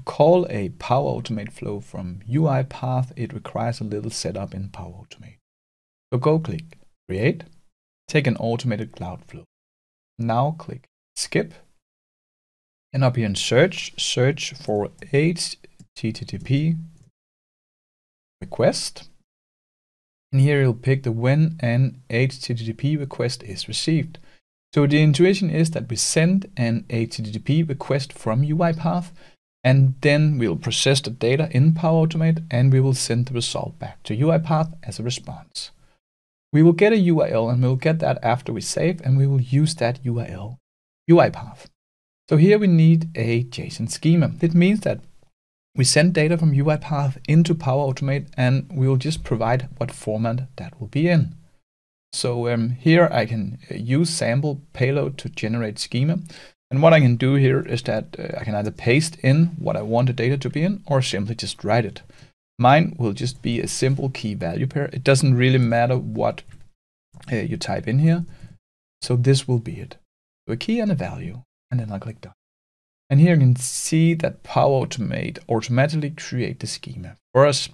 To call a Power Automate flow from UiPath, it requires a little setup in Power Automate. So go click Create, take an automated cloud flow. Now click Skip, and up here in search for HTTP request. And here you'll pick the when an HTTP request is received. So the intuition is that we send an HTTP request from UiPath, and then we'll process the data in Power Automate, and we will send the result back to UiPath as a response. We will get a URL, and we'll get that after we save, and we will use that URL UiPath. So here we need a JSON schema. It means that we send data from UiPath into Power Automate, and we will just provide what format that will be in. So here I can use sample payload to generate schema. And what I can do here is that I can either paste in what I want the data to be in, or simply just write it. Mine will just be a simple key value pair. It doesn't really matter what you type in here. So this will be it. So a key and a value, and then I click done. And here you can see that Power Automate automatically creates the schema for us.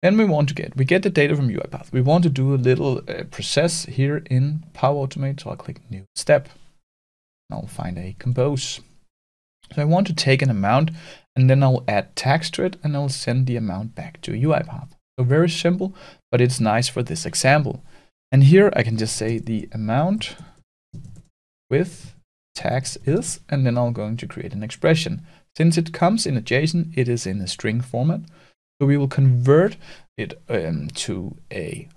Then we get the data from UiPath. We want to do a little process here in Power Automate. So I'll click New Step. I'll find a compose. So I want to take an amount, and then I'll add tags to it, and I'll send the amount back to UiPath. So very simple, but it's nice for this example. And here I can just say the amount with tags is, and then I'm going to create an expression. Since it comes in a JSON, it is in a string format. So we will convert it to a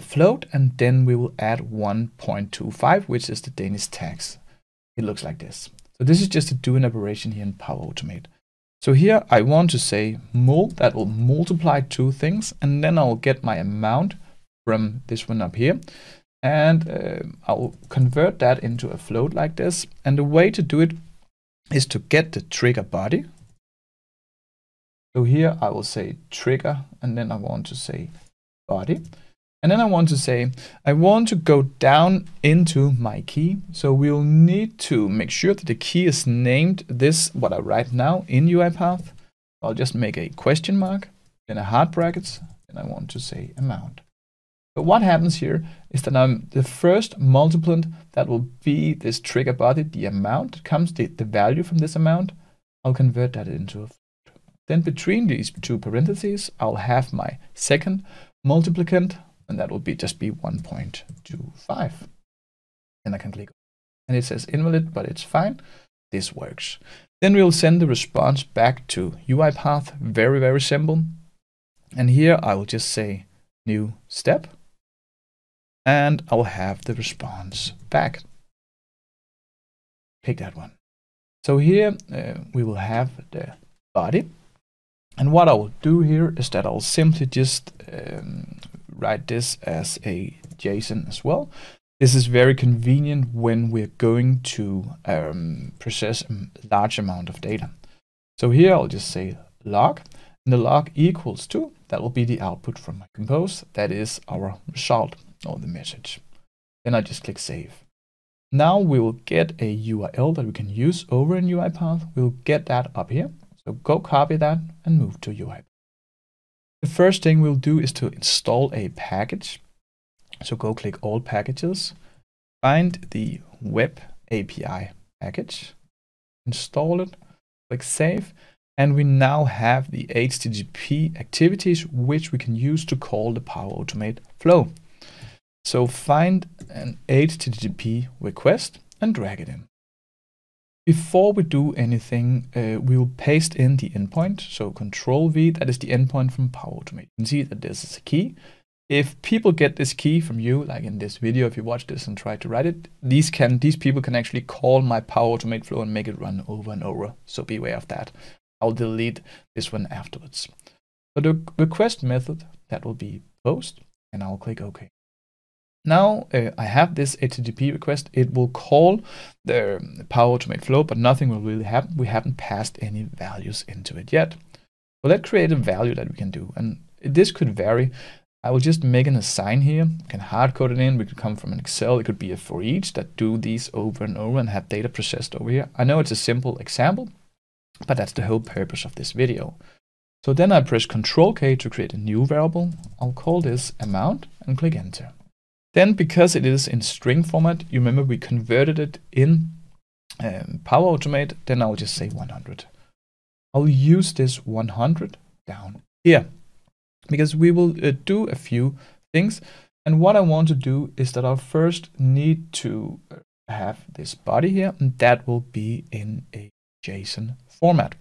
float, and then we will add 1.25, which is the Danish tax. It looks like this. So this is just to do an operation here in Power Automate. So here I want to say mul, that will multiply two things, and then I'll get my amount from this one up here, and I'll convert that into a float like this. And the way to do it is to get the trigger body. So here I will say trigger, and then I want to say body. And then I want to say, I want to go down into my key. So we'll need to make sure that the key is named this, what I write now in UiPath. I'll just make a question mark, then a hard brackets, and I want to say amount. But what happens here is that I'm the first multiplicand that will be this trigger body, the amount comes, the value from this amount. I'll convert that into a float. Then between these two parentheses, I'll have my second multiplicand, and that will be just be 1.25. And I can click, and it says invalid, but it's fine. This works. Then we'll send the response back to UiPath. Very, very simple. And here I will just say new step, and I'll have the response back. Pick that one. So here we will have the body. And what I will do here is that I'll simply just write this as a JSON as well. This is very convenient when we're going to process a large amount of data. So here I'll just say log, and the log equals to, that will be the output from my compose. That is our result or the message. Then I just click save. Now we will get a URL that we can use over in UiPath. We'll get that up here. So go copy that and move to UiPath. The first thing we'll do is to install a package. So go click All Packages, find the Web API package, install it, click Save, and we now have the HTTP activities which we can use to call the Power Automate flow. So find an HTTP request and drag it in. Before we do anything, we will paste in the endpoint. So Control V, that is the endpoint from Power Automate. You can see that this is a key. If people get this key from you, like in this video, if you watch this and try to write it, these people can actually call my Power Automate flow and make it run over and over. So beware of that. I'll delete this one afterwards. So the request method, that will be post, and I'll click OK. Now I have this HTTP request. It will call the Power Automate flow, but nothing will really happen. We haven't passed any values into it yet. So let's create a value that we can do. And this could vary. I will just make an assign here. We can hard code it in. We could come from an Excel. It could be a for each that do these over and over and have data processed over here. I know it's a simple example, But that's the whole purpose of this video. So then I press Ctrl-K to create a new variable. I'll call this amount and click enter. Then, because it is in string format, you remember we converted it in Power Automate, then I'll just say 100. I'll use this 100 down here, because we will do a few things. And what I want to do is that I'll first need to have this body here, and that will be in a JSON format.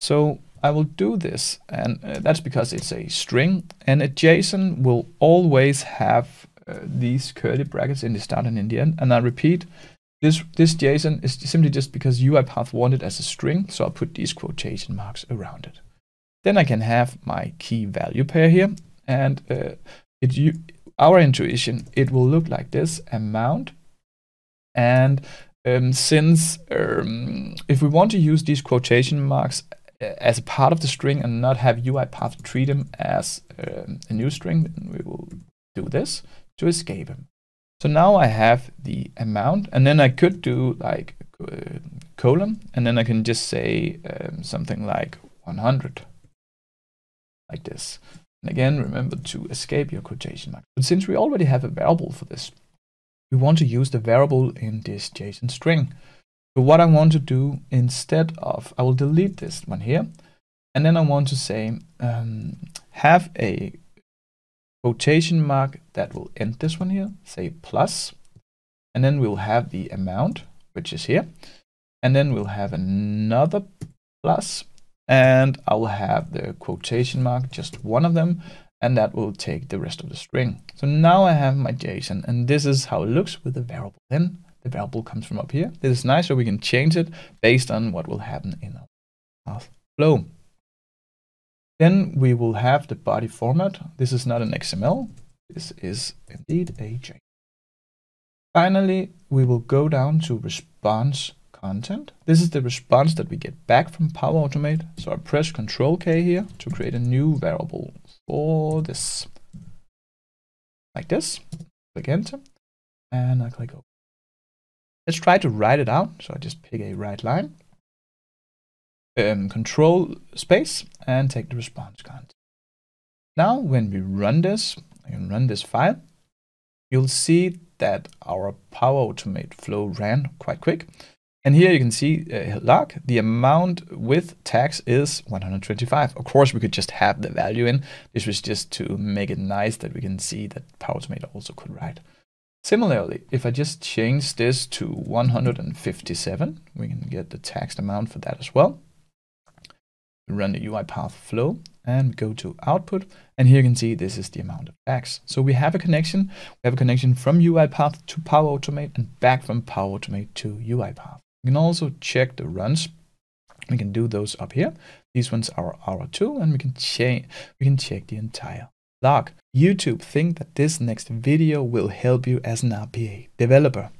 So I will do this, and that's because it's a string, and a JSON will always have these curly brackets in the start and in the end. And I repeat, this JSON is simply just because UiPath wanted as a string, so I'll put these quotation marks around it. Then I can have my key value pair here, and our intuition, it will look like this, amount. And since if we want to use these quotation marks as a part of the string and not have UiPath treat them as a new string, then we will do this to escape them. So now I have the amount, and then I could do like colon, and then I can just say something like 100, like this. And again, remember to escape your quotation mark. But since we already have a variable for this, we want to use the variable in this JSON string. So what I want to do instead of, I will delete this one here, and then I want to say have a quotation mark that will end this one here, say plus, and then we'll have the amount, which is here, and then we'll have another plus, and I will have the quotation mark, just one of them, and that will take the rest of the string. So now I have my JSON, and this is how it looks with the variable. Then the variable comes from up here. This is nice, so we can change it based on what will happen in our flow. Then we will have the body format. This is not an XML. This is indeed a JSON. Finally, we will go down to response content. This is the response that we get back from Power Automate. So I press Ctrl-K here to create a new variable for this. Like this. Click enter. And I click OK. Let's try to write it out. So I just pick a right line. Control space and take the response content. Now when we run this, I can run this file, you'll see that our Power Automate flow ran quite quick. And here you can see log, the amount with tags is 125. Of course, we could just have the value in. This was just to make it nice that we can see that Power Automate also could write. Similarly, if I just change this to 157, we can get the taxed amount for that as well. Run the UiPath flow and go to output, and here you can see this is the amount of tags. So we have a connection. We have a connection from UiPath to Power Automate and back from Power Automate to UiPath. You can also check the runs. We can do those up here. These ones are our two, and we can check the entire log. YouTube think that this next video will help you as an RPA developer.